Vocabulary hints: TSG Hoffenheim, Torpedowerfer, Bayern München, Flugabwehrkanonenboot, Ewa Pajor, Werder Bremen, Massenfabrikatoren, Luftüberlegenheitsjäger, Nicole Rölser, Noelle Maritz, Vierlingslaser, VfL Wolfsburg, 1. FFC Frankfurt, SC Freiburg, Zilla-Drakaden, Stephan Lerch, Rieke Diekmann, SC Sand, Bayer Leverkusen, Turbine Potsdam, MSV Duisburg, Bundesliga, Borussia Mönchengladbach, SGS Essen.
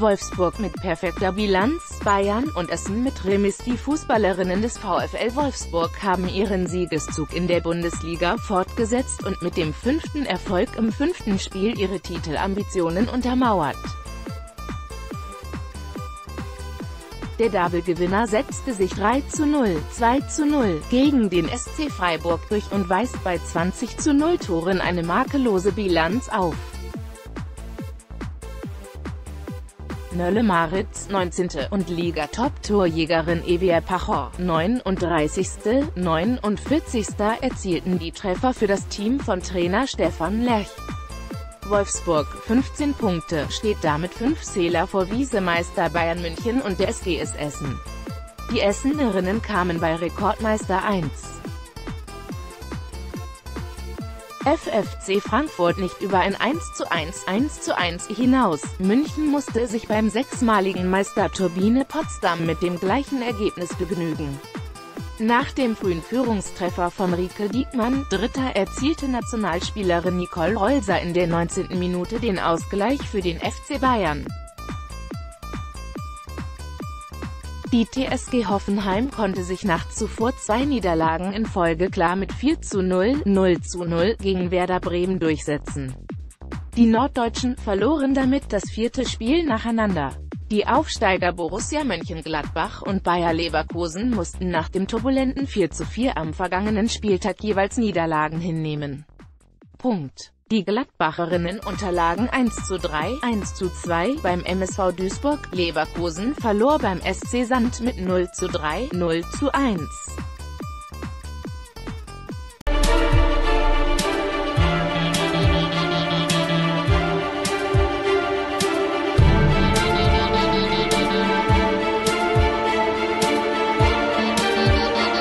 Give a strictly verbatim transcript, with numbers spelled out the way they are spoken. Wolfsburg mit perfekter Bilanz, Bayern und Essen mit Remis. Die Fußballerinnen des VfL Wolfsburg haben ihren Siegeszug in der Bundesliga fortgesetzt und mit dem fünften Erfolg im fünften Spiel ihre Titelambitionen untermauert. Der Doublegewinner setzte sich drei zu null, zwei zu null, gegen den S C Freiburg durch und weist bei zwanzig zu null Toren eine makellose Bilanz auf. Noelle Maritz, neunzehnte und Liga-Top-Torjägerin Ewa Pajor, neununddreißigste, neunundvierzigste erzielten die Treffer für das Team von Trainer Stephan Lerch. Wolfsburg, fünfzehn Punkte, steht damit fünf Zähler vor Visemeister Bayern München und der S G S Essen. Die Essenerinnen kamen bei Rekordmeister erster F F C Frankfurt nicht über ein eins zu eins, eins zu eins hinaus. München musste sich beim sechsmaligen Meister Turbine Potsdam mit dem gleichen Ergebnis begnügen. Nach dem frühen Führungstreffer von Rieke Diekmann, Dritter, erzielte Nationalspielerin Nicole Rölser in der neunzehnten Minute den Ausgleich für den F C Bayern. Die T S G Hoffenheim konnte sich nach zuvor zwei Niederlagen in Folge klar mit vier zu null, null zu null gegen Werder Bremen durchsetzen. Die Norddeutschen verloren damit das vierte Spiel nacheinander. Die Aufsteiger Borussia Mönchengladbach und Bayer Leverkusen mussten nach dem turbulenten vier zu vier am vergangenen Spieltag jeweils Niederlagen hinnehmen. Punkt. Die Gladbacherinnen unterlagen eins zu drei, eins zu zwei beim M S V Duisburg, Leverkusen verlor beim S C Sand mit null zu drei, null zu eins.